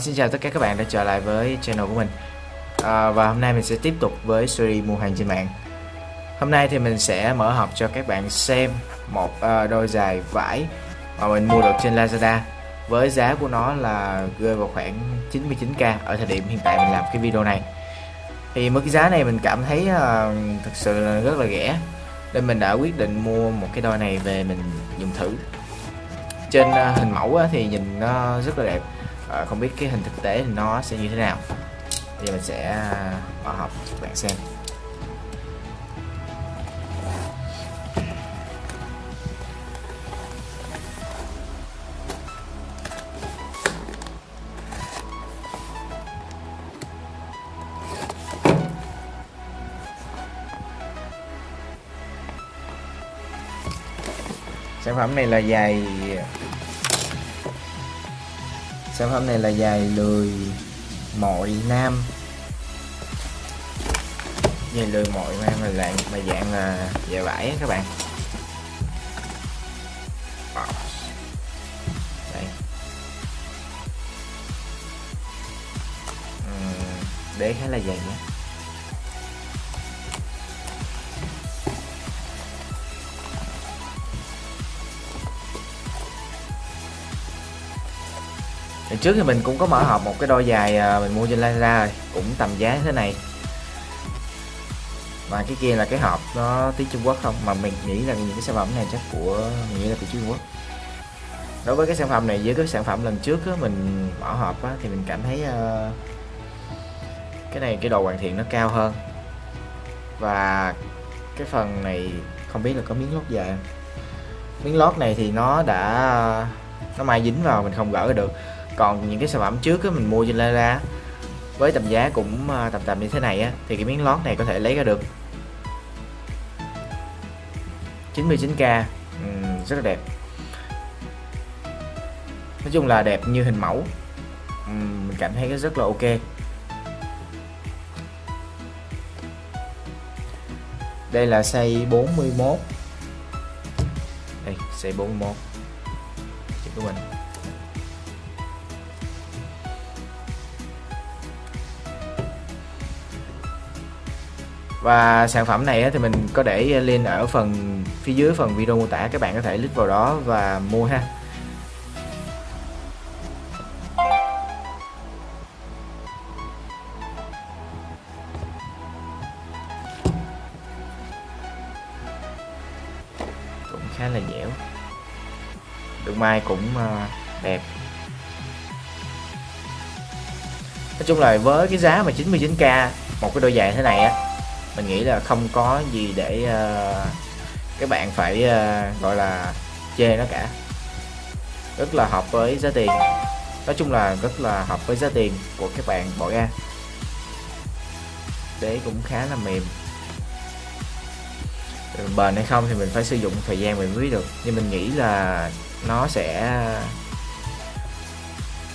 Xin chào tất cả các bạn đã trở lại với channel của mình. Và hôm nay mình sẽ tiếp tục với series mua hàng trên mạng. Hôm nay thì mình sẽ mở hộp cho các bạn xem một đôi giày vải mà mình mua được trên Lazada với giá của nó là rơi vào khoảng 99k ở thời điểm hiện tại mình làm cái video này. Thì mức giá này mình cảm thấy thực sự là rất là rẻ nên mình đã quyết định mua một cái đôi này về mình dùng thử. Trên hình mẫu thì nhìn nó rất là đẹp, không biết cái hình thực tế thì nó sẽ như thế nào. Bây giờ mình sẽ mở hộp cho các bạn xem. Sản phẩm này là giày lười mọi nam. Giày lười mọi nam là dạng là giày vải các bạn. Đây. Đế khá là dày nhé. Lần trước thì mình cũng có mở hộp một cái đôi giày mình mua trên Lazada rồi, cũng tầm giá thế này. Mà cái kia là cái hộp nó tiếng Trung Quốc không, mà mình nghĩ là những cái sản phẩm này chắc của Trung Quốc. Đối với cái sản phẩm này với cái sản phẩm lần trước á, mình mở hộp á, thì mình cảm thấy cái độ hoàn thiện nó cao hơn. Và cái phần này không biết là có miếng lót dài không? Miếng lót này thì nó may dính vào mình không gỡ được. Còn những cái sản phẩm trước á, mình mua trên Lazada với tầm giá cũng tầm như thế này á, thì cái miếng lót này có thể lấy ra được. 99k, rất là đẹp. Nói chung là đẹp như hình mẫu, mình cảm thấy rất là ok. Đây là size 41. Đây, size 41 của mình. Và sản phẩm này thì mình có để link ở phần phía dưới phần video mô tả, các bạn có thể click vào đó và mua ha. Cũng khá là dẻo, được may cũng đẹp. Nói chung là với cái giá mà 99k một cái đôi giày thế này á, mình nghĩ là không có gì để các bạn phải gọi là chê nó cả. Rất là hợp với giá tiền. Nói chung là rất là hợp với giá tiền của các bạn bỏ ra. Đế cũng khá là mềm. Bền hay không thì mình phải sử dụng thời gian mình mới được, nhưng mình nghĩ là nó sẽ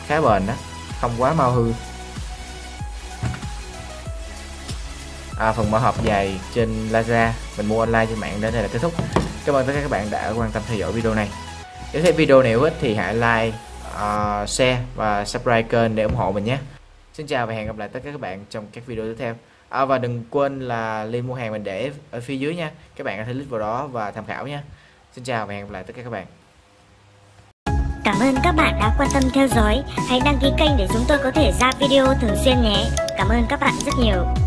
khá bền đó, không quá mau hư. Phần mở hộp giày trên Lazada mình mua online trên mạng đến đây là kết thúc. Cảm ơn tất cả các bạn đã quan tâm theo dõi video này. Nếu thấy video này hữu ích thì hãy like, share và subscribe kênh để ủng hộ mình nhé. Xin chào và hẹn gặp lại tất cả các bạn trong các video tiếp theo. Và đừng quên là link mua hàng mình để ở phía dưới nha, các bạn có thể click vào đó và tham khảo nha. Xin chào và hẹn gặp lại tất cả các bạn. Cảm ơn các bạn đã quan tâm theo dõi. Hãy đăng ký kênh để chúng tôi có thể ra video thường xuyên nhé. Cảm ơn các bạn rất nhiều.